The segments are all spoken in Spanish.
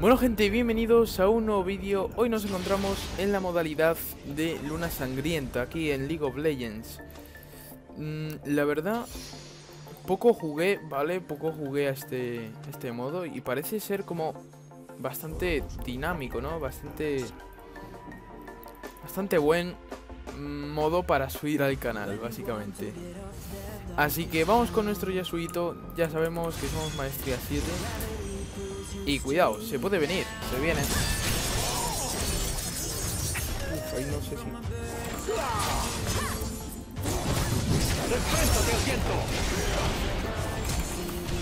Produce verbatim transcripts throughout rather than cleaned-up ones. Bueno gente, bienvenidos a un nuevo vídeo. Hoy nos encontramos en la modalidad de Luna Sangrienta aquí en League of Legends. mm, La verdad, poco jugué, ¿vale? Poco jugué a este, a este modo y parece ser como bastante dinámico, ¿no? Bastante... Bastante buen modo para subir al canal, básicamente. Así que vamos con nuestro Yasuito. Ya sabemos que somos maestría siete. Y cuidado, se puede venir, se viene. Uf, ahí no sé si...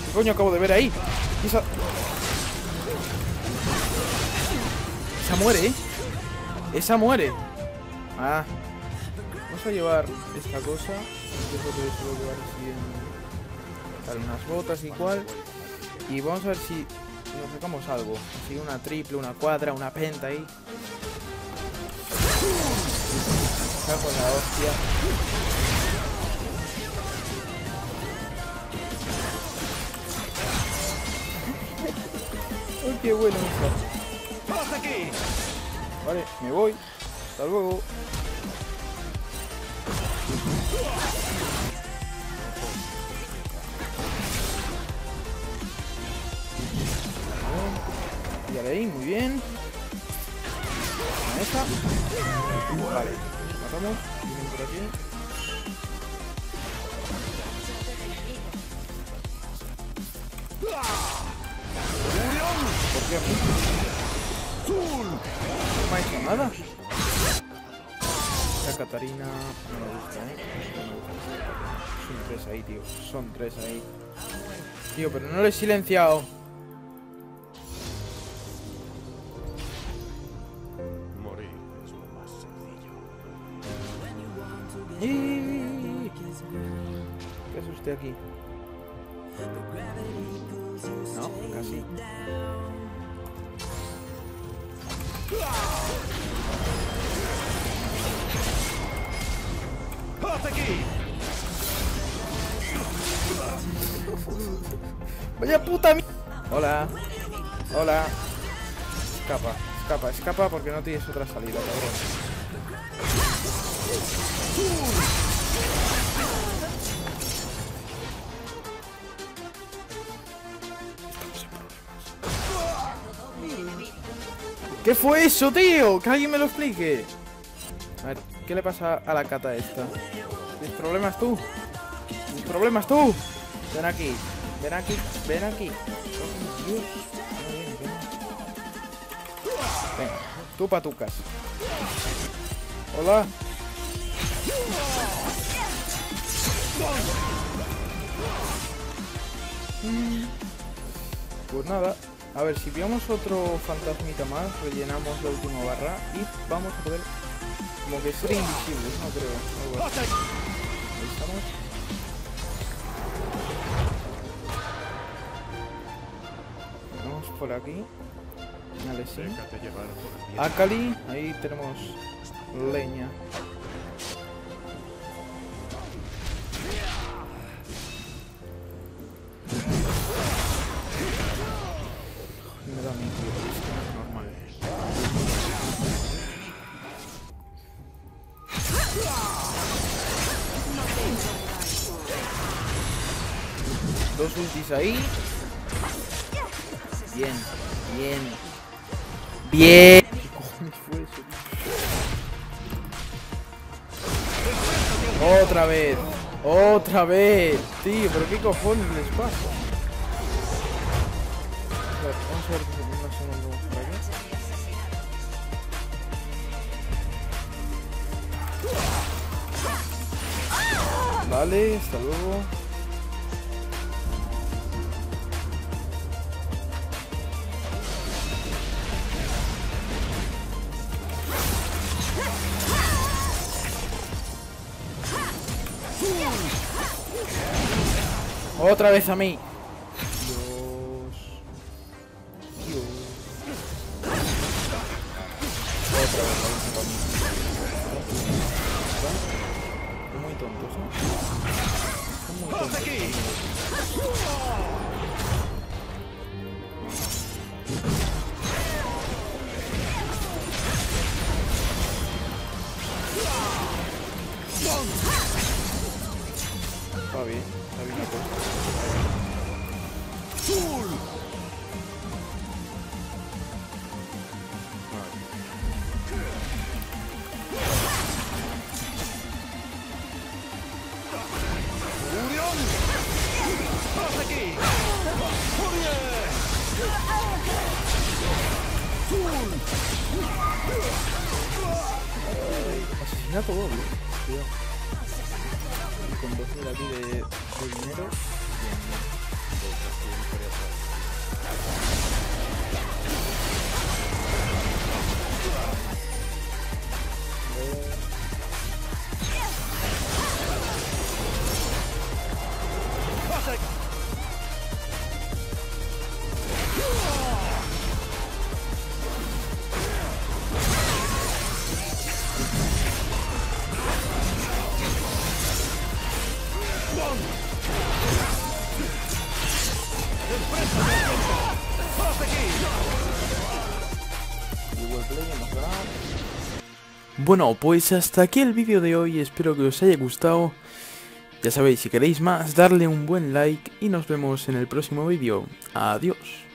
¿Qué coño acabo de ver ahí? Esa... Esa muere, ¿eh? Esa muere. Ah, vamos a llevar esta cosa. Yo creo que suelo llevar así en... unas botas y cual. Y vamos a ver si nos sacamos algo. Así una triple, una cuadra, una penta ahí. Me cago en la hostia. Uy, qué bueno está. ¡Vamos aquí! Vale, me voy. Hasta luego. Y ahora ahí, muy bien. Con esta. Vale, matamos. Vienen por aquí. ¿Por qué? No me ha hecho nada. La Katarina no me gusta, ¿eh? No me gusta. Son tres ahí, tío. Son tres ahí. Tío, pero no lo he silenciado. ¿Qué asusté aquí? No, casi. Vaya puta mierda. Hola, hola. Escapa, escapa, escapa porque no tienes otra salida, cabrón. ¿Qué fue eso, tío? Que alguien me lo explique. A ver, ¿qué le pasa a la cata esta? Mis problemas tú. Mis problemas tú. Ven aquí, ven aquí, ven aquí. Venga, tú pa' tu casa. Hola. Pues nada. A ver, si pillamos otro fantasmita más, rellenamos la última barra y vamos a poder... Como que ser invisibles, no creo. Ahí estamos. Vamos por aquí. Vale, sí. Akali, ahí tenemos leña. Dos ultis ahí. Bien, bien. Bien. ¿Qué cojones fue eso? Otra vez. Otra vez. Tío, pero qué cojones les pasa. A ver, vamos a ver qué se pasa con los fragues. Vale, hasta luego. Otra vez a mí. Dios. Dios. Otra vez a mí. tontos, ¿no? Son muy tontos. Está bien, está bien la cosa. Asesinato doble, cuidado. Y con dos de aquí de, de dinero. Bien, bien. Bueno, pues hasta aquí el vídeo de hoy, espero que os haya gustado. Ya sabéis, si queréis más, darle un buen like y nos vemos en el próximo vídeo. Adiós.